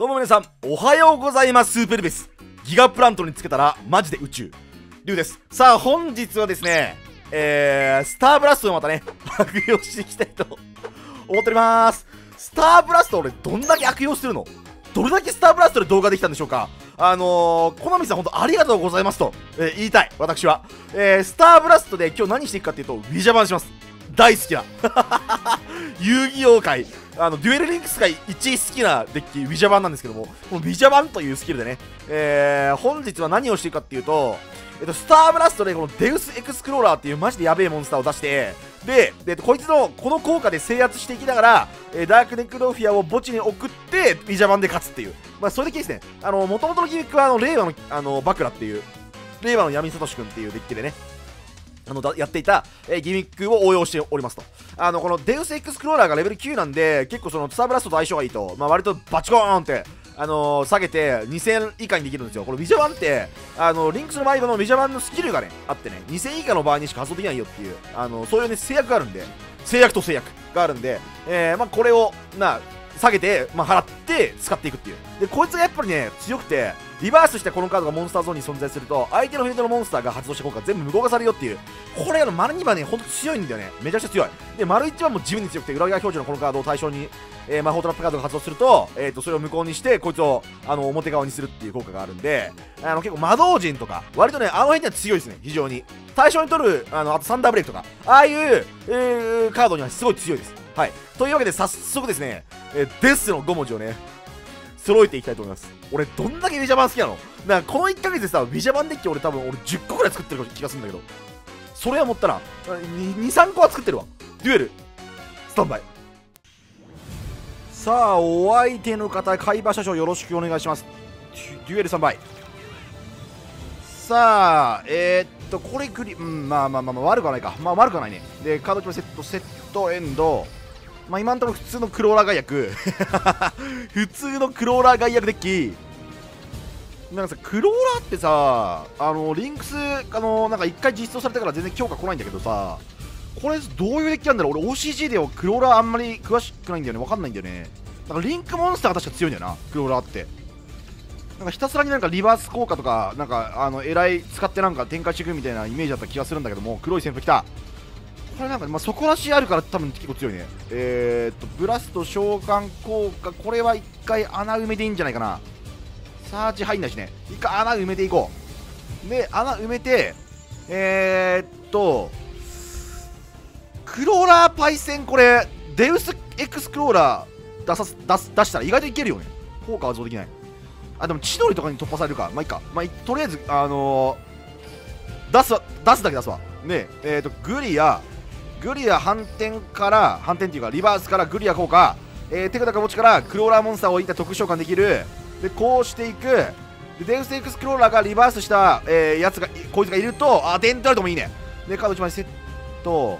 どうも皆さん、おはようございます。スーペルベスギガプラントにつけたらマジで宇宙龍です。さあ本日はですね、スターブラストをまたね悪用していきたいと思っております。スターブラスト俺どんだけ悪用してるの、どれだけスターブラストで動画できたんでしょうか。コナミさん本当ありがとうございますと、言いたい私は、スターブラストで今日何していくかっていうとウィジャバンします。大好きな遊戯王界デュエルリンクス界一好きなデッキウィジャバンなんですけども、このウィジャバンというスキルでね、本日は何をしていくかっていうと、スターブラストでこのデウスエクスクローラーっていうマジでやべえモンスターを出して、でこいつのこの効果で制圧していきながら、ダークネクロフィアを墓地に送ってウィジャバンで勝つっていう、まあそれだけですね。もともとのギミックは令和のバクラっていう令和の闇聡君っていうデッキでねやっていた、ギミックを応用しておりますと。このデウスエクスクローラーがレベル9なんで、結構そのスターブラストと相性がいいと、まあ、割とバチコーンって、下げて2000以下にできるんですよ。このウィジャバンってリンクスの前のウィジャバンのスキルがねあってね、2000以下の場合にしか発動できないよっていう、そういうね制約があるんで、まあ、これを下げて、払って使っていくっていう。でこいつがやっぱりね強くて、リバースしてこのカードがモンスターゾーンに存在すると、相手のフィールドのモンスターが発動した効果全部無効化されるよっていう。これ丸2番ね、ほんと強いんだよね。めちゃくちゃ強い。で、丸1番も自分に強くて、裏側表示のこのカードを対象に、魔法トラップカードが発動すると、それを無効にして、こいつを表側にするっていう効果があるんで、結構魔導人とか、割とね、辺には強いですね、非常に。対象に取る、あとサンダーブレイクとか、ああいう、カードにはすごい強いです。はい。というわけで、早速ですね、デスの5文字をね、揃えていきたいと思います。俺どんだけウィジャバン好きなの。この1ヶ月でさ、ウィジャバンデッキ俺多分10個くらい作ってる気がするんだけど、それはもったら 2,3 個は作ってるわ。デュエルスタンバイ。さあお相手の方、海馬社長よろしくお願いします。デュエルスタンバイ。さあこれまあ悪くはないか。まあ悪くはないね。でカードキーセットエンド。まあ今のところ普通のクローラー外役普通のクローラー外役デッキ。なんかさ、クローラーってさ、リンクスなんか1回実装されたから全然強化来ないんだけどさ、これどういうデッキなんだろう。俺 OCG ではクローラーあんまり詳しくないんだよね。わかんないんだよね。なんかリンクモンスターが確か強いんだよな、クローラーって。なんかひたすらになんかリバース効果とかなんかえらい使ってなんか展開していくみたいなイメージだった気がするんだけども、黒い旋風来た。これなんかまあ底なしあるから多分結構強いね。ブラスト召喚効果、これは一回穴埋めでいいんじゃないかな。サーチ入んないしね、一回穴埋めていこう。で穴埋めてクローラーパイセン、これデウスエクスクローラー出したら意外といけるよね。効果は増できない。あでも千鳥とかに突破されるか。まあいいか、まあとりあえず出すだけ出すわね。グリア反転っていうかリバースからグリア効果、手札か墓地からクローラーモンスターを置いた特殊召喚できる。でこうしていく。でデウスエクスクローラーがリバースした、やつがこいつがいると、デントラルトもいいね。でカード1枚セット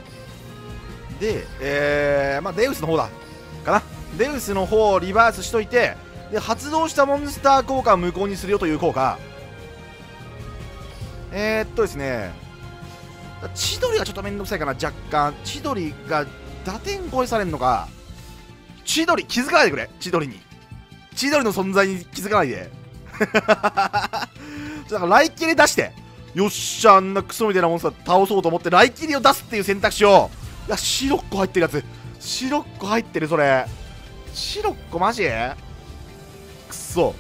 で、まあデウスの方だかな。デウスの方をリバースしといて、で発動したモンスター効果を無効にするよという効果。ですね、千鳥がちょっとめんどくさいかな、若干。千鳥が打点超えされんのか。千鳥気づかないでくれ、千鳥の存在に気づかないでだからライキリ出して、よっしゃあんなクソみたいなモンスター倒そうと思ってライキリを出すっていう選択肢を。いや白っこ入ってるやつ、白っこ入ってる、それ白っこマジくそ。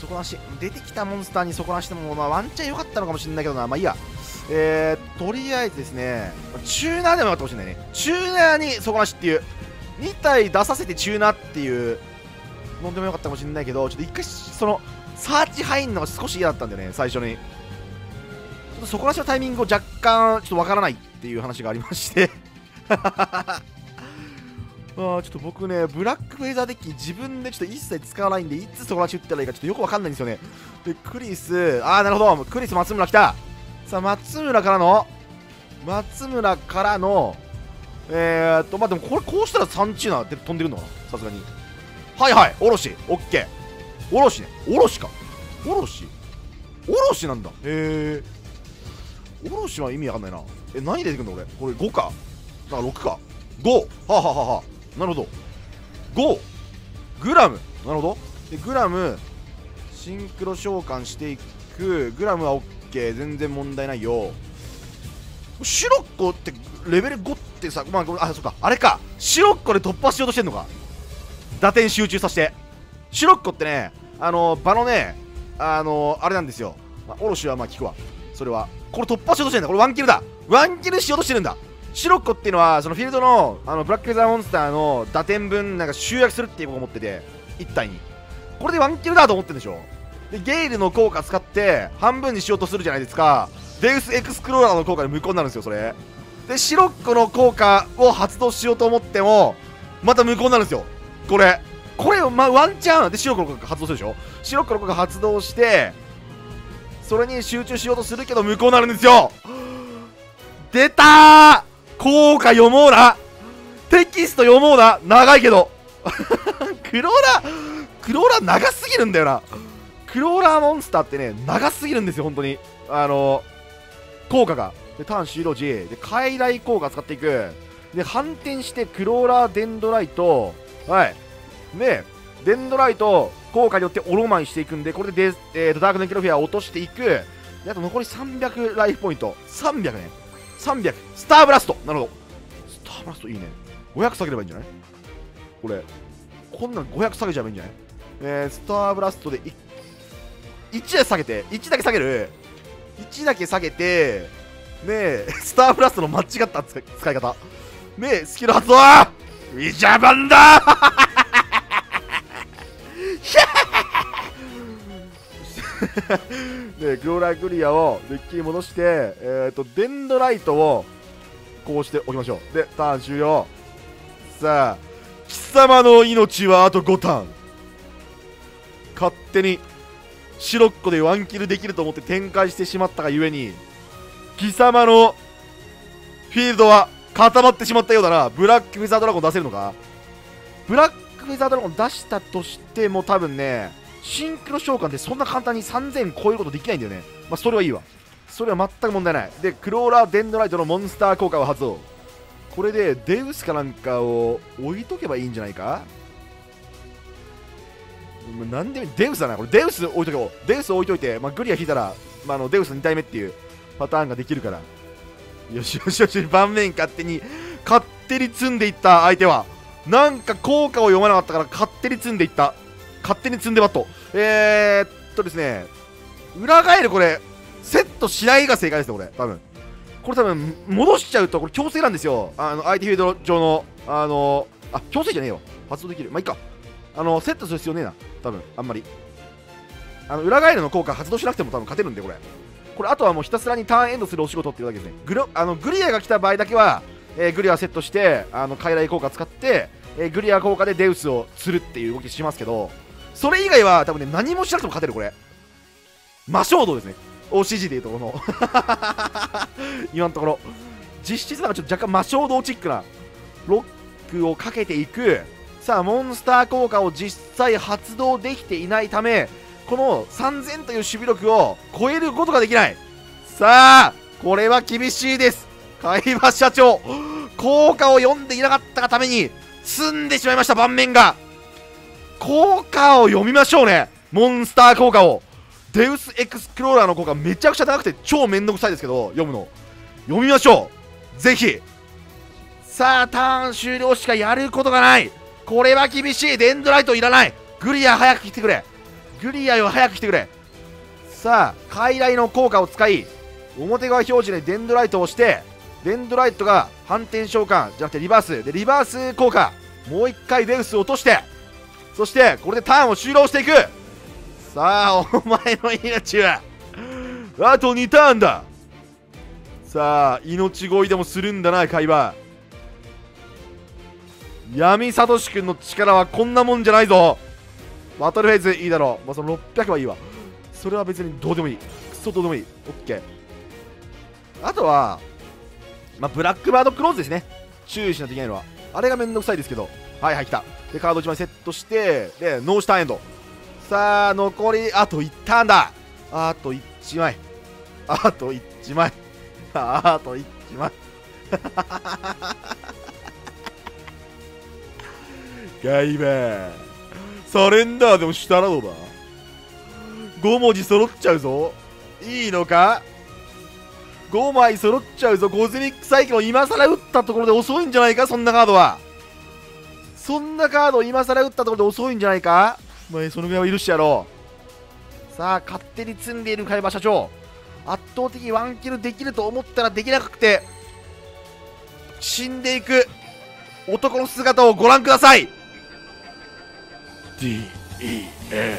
底なし出てきたモンスターに底なしでも、まあ、ワンチャン良かったのかもしれないけどな。まあいいや。とりあえずですね、チューナーでもよかったかもしれないね。チューナーに底なしっていう、2体出させてチューナーっていうのでもよかったかもしれないけど、ちょっと一回そのサーチ入んのが少し嫌だったんだよね、最初に。ちょっと底なしのタイミングを若干ちょっとわからないっていう話がありましてちょっと僕ね、ブラックフェイザーデッキ自分でちょっと一切使わないんで、いつ底なし打ったらいいかちょっとよくわかんないんですよね。で、クリス、なるほど、クリス松村来た。さあ、松村からの、まあでもこれこうしたら3チューナーで飛んでるのかな、さすがに。はいはい、おろし、オッケー。おろしね、おろしか。おろしなんだ。へえ。おろしは意味わかんないな。何出てくるんだ俺。これ5か。だから6か。5。はあはあはあはあ。なるほど。5グラムなるほど。でグラムシンクロ召喚していく。グラムは OK、 全然問題ないよ。シロッコってレベル5ってさ、まあ、あ、そっか、あれか、シロッコで突破しようとしてんのか。打点集中させて。シロッコってね、場のね、あれなんですよ。まあ、おろしはまあ聞くわ。それはこれ突破しようとしてるんだ。これワンキルだ。ワンキルしようとしてるんだ。シロッコっていうのはそのフィールドのブラックレザーモンスターの打点分なんか集約するっていうことを持ってて、1体にこれでワンキルだと思ってるんでしょ。でゲイルの効果使って半分にしようとするじゃないですか。デウスエクスクローラーの効果で無効になるんですよ、それで。シロッコの効果を発動しようと思ってもまた無効になるんですよ、これ。これ、まあ、ワンチャンでシロッコの効果発動するでしょ。シロッコの効果発動してそれに集中しようとするけど無効になるんですよ。出たー、効果読もうな、テキスト読もうな、長いけどクローラー長すぎるんだよな。クローラーモンスターってね、長すぎるんですよ、本当に。効果が。で、ターン終了時、で、傀儡効果使っていく。で、反転して、クローラーデンドライト、はい。で、デンドライト、効果によってオロマンしていくんで、これでダークネクロフィアを落としていく。で、あと残り300ライフポイント。300ね。300。スターブラスト。なるほど。スターブラストいいね。500下げればいいんじゃないこれ。こんなの500下げちゃえばいいんじゃない。スターブラストで1下げて、1だけ下げる。1だけ下げて、ねえ、スターブラストの間違った使い方。ねえ、スキル発動はイジャバンだで、クローラークリアをデッキに戻して、デンドライトをこうしておきましょう。で、ターン終了。さあ、貴様の命はあと5ターン。勝手にシロッコでワンキルできると思って展開してしまったがゆえに、貴様のフィールドは固まってしまったようだな。ブラックフェザードラゴン出せるのか。ブラックフェザードラゴン出したとしても多分ね、シンクロ召喚ってそんな簡単に3000超えることできないんだよね。まあそれはいいわ。それは全く問題ない。で、クローラーデンドライトのモンスター効果を発動。これでデウスかなんかを置いとけばいいんじゃないか。なんでデウスだな、これ。デウス置いとけよ。デウス置いといて、まあ、グリア引いたら、まあ、デウス2体目っていうパターンができるから。よしよしよし、盤面勝手に積んでいった相手は、なんか効果を読まなかったから勝手に積んでいった。勝手に積んでバット。ですね、裏返るこれ、セットしないが正解ですね、これ。多分。これ多分、戻しちゃうと、これ強制なんですよ。相手フィールド上の、強制じゃねえよ。発動できる。まあ、いいか。セットする必要ねえな。多分あんまり裏返るの効果発動しなくても多分勝てるんで、これあとはもうひたすらにターンエンドするお仕事っていうだけですね。グリアが来た場合だけは、グリアセットして傀儡効果使って、グリア効果でデウスを釣るっていう動きしますけど、それ以外は多分ね、何もしなくても勝てる。これ魔衝動ですね、 OCG でいうとこの今のところ実質なんかちょっと若干魔衝動チックなロックをかけていく。さあ、モンスター効果を実際発動できていないため、この3000という守備力を超えることができない。さあ、これは厳しいです、海馬社長。効果を読んでいなかったがために詰んでしまいました、盤面が。効果を読みましょうね、モンスター効果を。デウスエクスクローラーの効果めちゃくちゃ高くて超めんどくさいですけど、読むの読みましょう、ぜひ。さあ、ターン終了しかやることがない。これは厳しい。デンドライトいらない。グリア早く来てくれ。グリアよ、早く来てくれ。さあ、傀儡の効果を使い、表側表示でデンドライトを押して、デンドライトが反転召喚じゃなくてリバースで、リバース効果もう一回デウスを落として、そしてこれでターンを終了していく。さあ、お前の命はあと2ターンだ。さあ、命乞いでもするんだな、会話。闇サトシ君の力はこんなもんじゃないぞ。バトルフェーズいいだろう。まあ、その600はいいわ。それは別にどうでもいい。くそどうでもいい。オッケー。あとは、まあ、ブラックバードクローズですね。注意しないといけないのは。あれがめんどくさいですけど。はいはい、来た。で、カード1枚セットして、で、ノーシターンエンド。さあ、残り、あと1ターンだ。あと1枚。あと1枚。あと1枚。ガイバー、サレンダーでもしたらどうだ。5文字揃っちゃうぞ。いいのか。5枚揃っちゃうぞ。ゴズミックサイキも今更打ったところで遅いんじゃないか。そんなカードは、そんなカードを今更打ったところで遅いんじゃないか。まあ、そのぐらいは許してやろう。さあ、勝手に積んでいる海馬社長、圧倒的にワンキルできると思ったらできなくて死んでいく男の姿をご覧ください。 DEATH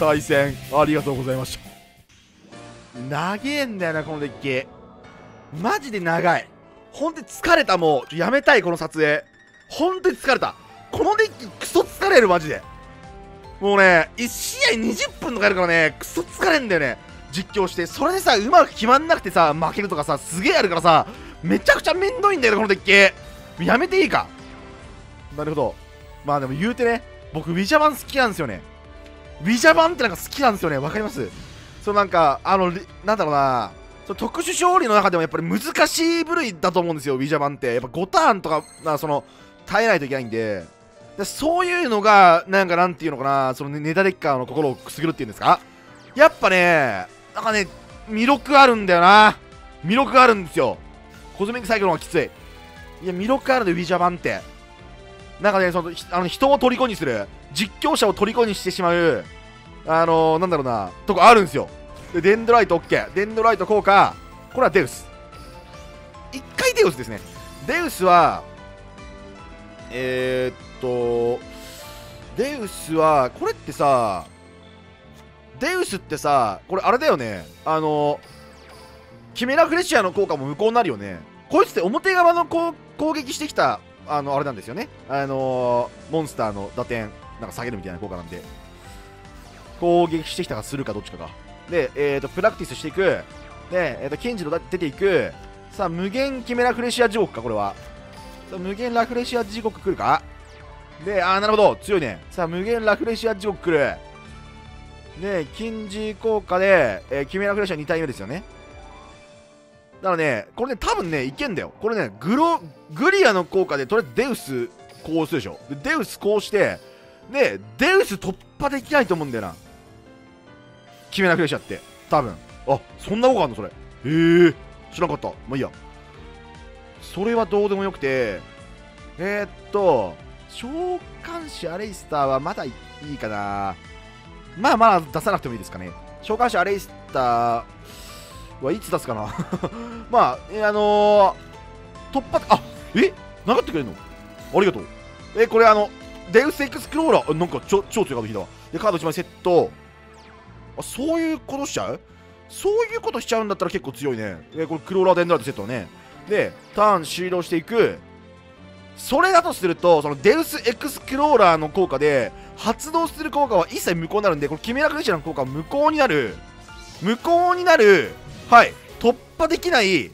対戦ありがとうございました。長えんだよなこのデッキ、マジで長い。ほんとに疲れた。もうやめたいこの撮影。ほんとに疲れたこのデッキ。クソ疲れるマジで。もうね、1試合20分とかやるからね、クソ疲れんだよね。実況してそれでさ、うまく決まんなくてさ、負けるとかさ、すげえあるからさ、めちゃくちゃめんどいんだよこのデッキ。やめていいか。なるほど。まあでも言うてね、僕ウィジャバン好きなんですよね。ウィジャバンってなんか好きなんですよね。わかります。そう、なんかなんだろうな、その特殊勝利の中でもやっぱり難しい部類だと思うんですよ、ウィジャバンって。やっぱ5ターンとかその耐えないといけないんで、そういうのがなんかなんていうのかな、そのネタデッカーの心をくすぐるっていうんですか。やっぱね、なんかね、魅力あるんだよな。魅力あるんですよ。コズミックサイクロンはきつい。いや、魅力あるで、ウィジャバンって。なんかね、人を虜にする、実況者を虜にしてしまう、なんだろうな、とこあるんですよ。で、デンドライト OK。デンドライト効果。これはデウス。一回デウスですね。デウスは、デウスはこれってさ、デウスってさ、これあれだよね、キメラフレッシャーの効果も無効になるよね。こいつって表側の攻撃してきたあれなんですよね。モンスターの打点なんか下げるみたいな効果なんで、攻撃してきたかするかどっちかがで、プラクティスしていくで、近似の出ていく。さあ、無限キメラフレッシャー地獄か。これは無限ラフレシア地獄来るかで、なるほど、強いね。さあ、無限ラフレシア地獄来るで、金字効果で、キメラフレシア2体目ですよね。だからね、これね、多分ね、いけんだよ。これね、グリアの効果で、とりあえずデウスこうするでしょ。で、デウスこうして、で、デウス突破できないと思うんだよな、キメラフレシアって、多分。あ、そんな効果あんのそれ。知らなかった。まあいいや。それはどうでもよくて、召喚師アレイスターはまだいいかな。まあまあ出さなくてもいいですかね。召喚師アレイスターはいつ出すかな。まあ、突破、あ、なかったくれるのありがとう。これデウスエクスクローラー、なんか超強いカード引いたわ。で、カード1枚セット。あ、そういうことしちゃう？そういうことしちゃうんだったら結構強いね。これクローラーデンドライトセットね。で、ターン終了していく。それだとすると、そのデウスエクスクローラーの効果で発動する効果は一切無効になるんで、これキメラクレシアの効果は無効になる。無効になる。はい。突破できない。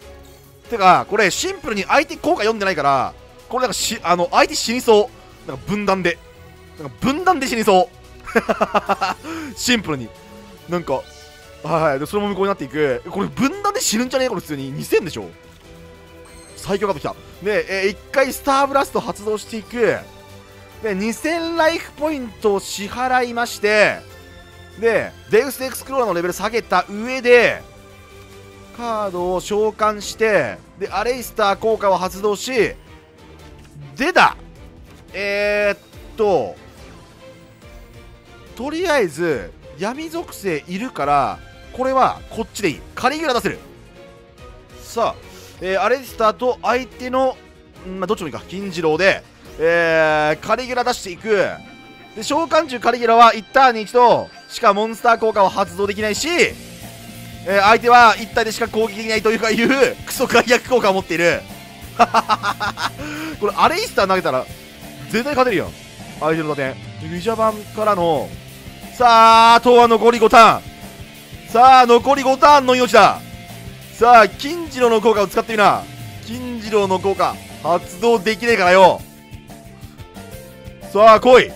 てか、これシンプルに相手効果読んでないから、これなんか相手死にそう。なんか分断で。なんか分断で死にそう。シンプルに。なんか、はい。で、それも無効になっていく。これ分断で死ぬんじゃねえこれ普通に。2000でしょ。最強カードきたで、1回スターブラスト発動していくで、2000ライフポイントを支払いまして、でデウスエクスクローラーのレベル下げた上でカードを召喚して、でアレイスター効果を発動しで、だとりあえず闇属性いるから、これはこっちでいい。カリギュラ出せる。さあ、アレスターと相手の、まあ、どっちもいいか、金次郎で、カリギュラ出していくで、召喚獣カリギュラは1ターンに1度しかモンスター効果を発動できないし、相手は1体でしか攻撃できないというかいうクソ害悪効果を持っている。これアレイスター投げたら絶対勝てるよ。相手の打点ウィジャバンからの、さあ、あとは残り5ターン。さあ、残り5ターンの命だ。さあ、金次郎の効果を使ってみな。金次郎の効果発動できねえからよ。さあ、来い。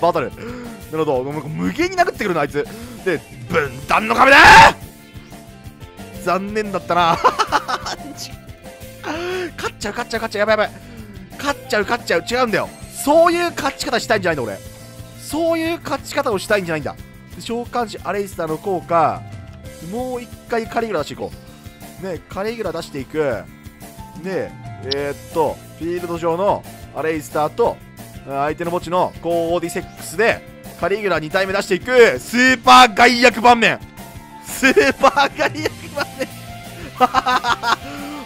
バトル。なるほど、無限に殴ってくるなあいつで、分断の壁だー。残念だったな。勝っちゃう、やばい、勝っちゃう、違うんだよ。そういう勝ち方したいんじゃないんだ俺。そういう勝ち方をしたいんじゃないんだ。召喚師アレイスターの効果、もう一回カリギュラ出していこう。ね、カリギュラ出していく。で、フィールド上のアレイスターと、相手の墓地のコーディセックスで、カリギュラ2体目出していく。スーパー外役盤面、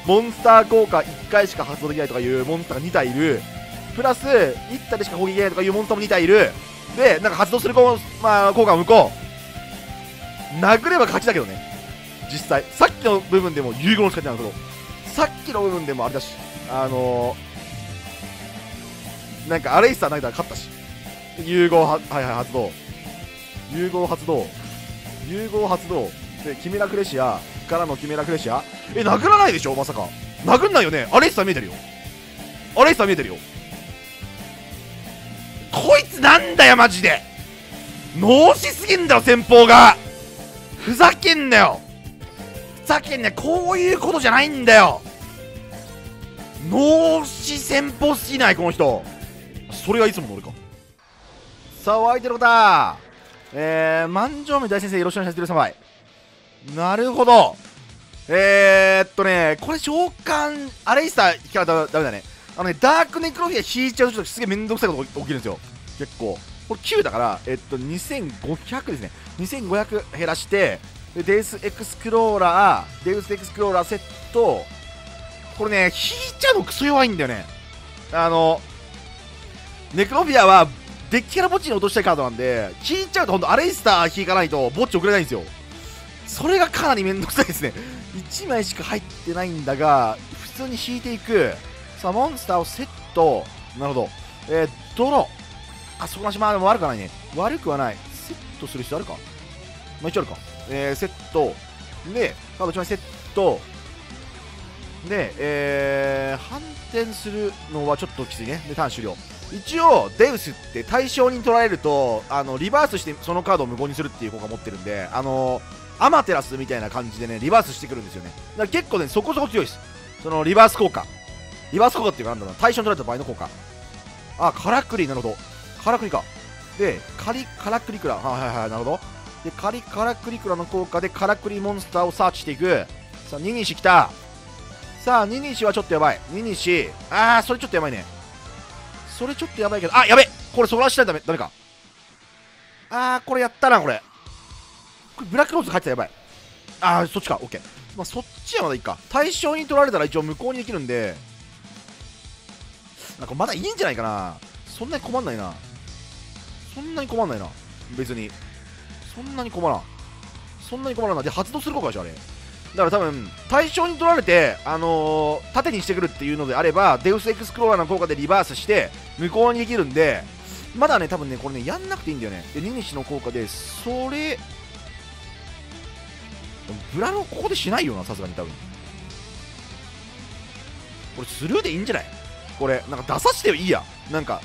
モンスター効果1回しか発動できないとかいうモンスターが2体いる。プラス、1体でしか攻撃できないとかいうモンスターも2体いる。で、なんか発動する効果を向こう。殴れば勝ちだけどね。実際。さっきの部分でも融合の使いなんだけど。さっきの部分でもあれだし。なんかアレイスター投げたら勝ったし。融合は、はいはい、発動。融合発動。で、キメラクレシアからのキメラクレシア。殴らないでしょまさか。殴んないよね。アレイスター見えてるよ。こいつなんだよマジで。脳死すぎんだよ先方が。ふざけんなよ。こういうことじゃないんだよ。脳死先方すぎないこの人。それがいつもの俺か。さあお相手の方、万丈明大先生、よろしくお願いします。様へなるほど。これ召喚アレイスター引かないとダメだね。ダークネクロフィア引いちゃうとすげえめんどくさいこと起きるんですよ。結構。これ9だから、2500ですね。2500減らして、デウスエクスクローラーセット。これね、引いちゃうのクソ弱いんだよね。ネクロフィアはデッキから墓地に落としたいカードなんで、引いちゃうとほんとアレイスター引かないと墓地送れないんですよ。それがかなりめんどくさいですね。1枚しか入ってないんだが、普通に引いていく。さあ、モンスターをセット。なるほど。泥。あ、そこなし、まあでも悪くはないね。悪くはない。セットする人あるか。まあ一応あるか。セット。で、カード1枚セット。で、反転するのはちょっときついね。で、ターン終了。一応、デウスって対象に取られると、リバースしてそのカードを無効にするっていう効果を持ってるんで、アマテラスみたいな感じでね、リバースしてくるんですよね。だから結構ね、そこそこ強いです。そのリバース効果。リバース効果っていうかなんだろうな。対象に取られた場合の効果。あ、カラクリ、なるほど。カラクリか。で、カラクリクラ。はい、なるほど。で、カラクリクラの効果でカラクリモンスターをサーチしていく。さあ、ニニシ来た。さあ、ニニシはちょっとやばい。ニニシ。あー、それちょっとやばいね。それちょっとやばいけど。あ、やべ！これそらしたらダメか。あー、これやったな、これ。これブラックローズ入ってたらやばい。あー、そっちか。オッケー。まあ、そっちはまだいいか。対象に取られたら一応無効にできるんで、なんかまだいいんじゃないかな。そんなに困んないな。別に。そんなに困らんな。で、発動する効果でしょ、あれ。だから多分、対象に取られて、縦にしてくるっていうのであれば、デウスエクスクローラーの効果でリバースして、無効にできるんで、まだね、多分ね、これね、やんなくていいんだよね。で、ニニシの効果で、それ、ブラのここでしないよな、さすがに多分。これ、スルーでいいんじゃないこれ、なんか出さしてよ、いいや。なんか、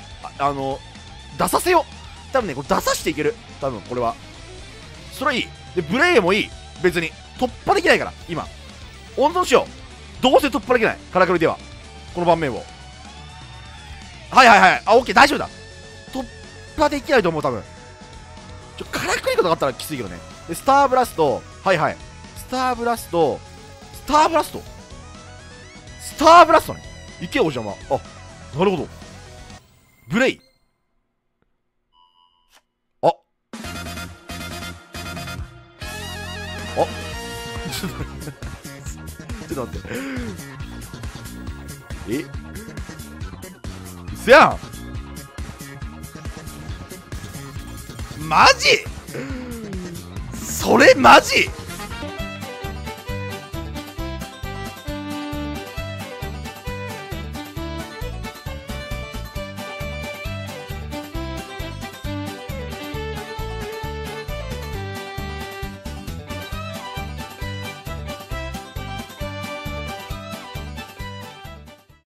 出させよ。多分ね、これ出さしていける。多分、これは。それはいい。で、ブレイもいい。別に。突破できないから、今。温存しよう。どうせ突破できない。カラクリでは。この盤面を。はい。あ、オッケー、大丈夫だ。突破できないと思う、多分。カラクリことがあったらきついけどね。で、スターブラスト。はい。スターブラストね。行けお邪魔。あ、なるほど。ブレイ。あ。ちょっと待って。うそやん。マジ？それマジ？